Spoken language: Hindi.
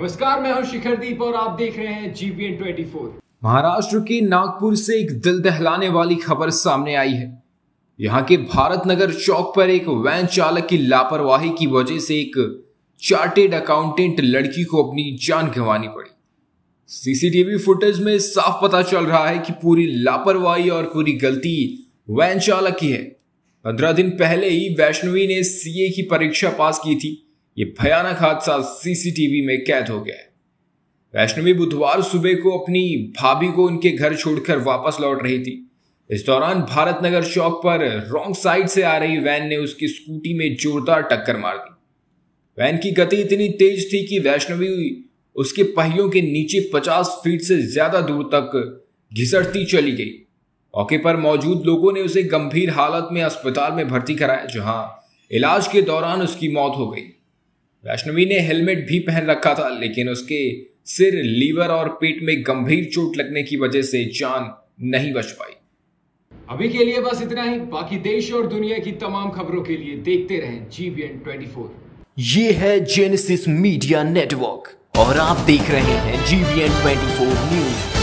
नमस्कार, मैं हूं शिखरदीप और आप देख रहे हैं जीबीएन 24। महाराष्ट्र के नागपुर से एक दिल दहलाने वाली खबर सामने आई है। यहां के भारत नगर चौक पर एक वैन चालक की लापरवाही की वजह से एक चार्टेड अकाउंटेंट लड़की को अपनी जान गंवानी पड़ी। सीसीटीवी फुटेज में साफ पता चल रहा है कि पूरी लापरवाही और पूरी गलती वैन चालक की है। 15 दिन पहले ही वैष्णवी ने CA की परीक्षा पास की थी। ये भयानक हादसा सीसीटीवी में कैद हो गया है। वैष्णवी बुधवार सुबह को अपनी भाभी को उनके घर छोड़कर वापस लौट रही थी। इस दौरान भारत नगर चौक पर रॉन्ग साइड से आ रही वैन ने उसकी स्कूटी में जोरदार टक्कर मार दी। वैन की गति इतनी तेज थी कि वैष्णवी उसके पहियों के नीचे 50 फीट से ज्यादा दूर तक घिसटती चली गई। मौके पर मौजूद लोगों ने उसे गंभीर हालत में अस्पताल में भर्ती कराया, जहां इलाज के दौरान उसकी मौत हो गई। वैष्णवी ने हेलमेट भी पहन रखा था, लेकिन उसके सिर, लीवर और पेट में गंभीर चोट लगने की वजह से जान नहीं बच पाई। अभी के लिए बस इतना ही। बाकी देश और दुनिया की तमाम खबरों के लिए देखते रहें जीबीएन 24। ये है जेनेसिस मीडिया नेटवर्क और आप देख रहे हैं जीबीएन 24 न्यूज।